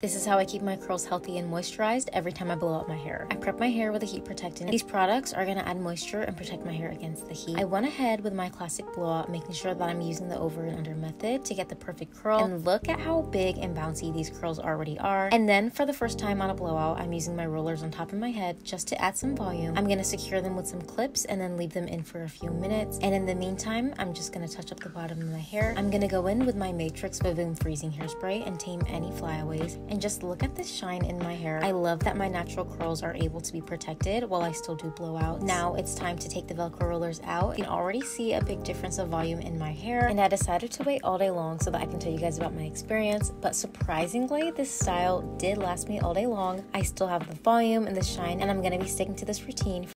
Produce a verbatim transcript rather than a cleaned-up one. This is how I keep my curls healthy and moisturized every time I blow out my hair. I prep my hair with a heat protectant. These products are going to add moisture and protect my hair against the heat. I went ahead with my classic blowout, making sure that I'm using the over and under method to get the perfect curl. And look at how big and bouncy these curls already are. And then for the first time on a blowout, I'm using my rollers on top of my head just to add some volume. I'm going to secure them with some clips and then leave them in for a few minutes. And in the meantime, I'm just going to touch up the bottom of my hair. I'm going to go in with my Matrix Vivum freezing hairspray and tame any flyaways. And just look at the shine in my hair. I love that my natural curls are able to be protected while I still do blowouts. Now it's time to take the Velcro rollers out. You can already see a big difference of volume in my hair, and I decided to wait all day long so that I can tell you guys about my experience. But surprisingly, this style did last me all day long. I still have the volume and the shine, and I'm gonna be sticking to this routine.